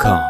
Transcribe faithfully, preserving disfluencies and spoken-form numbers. Welcome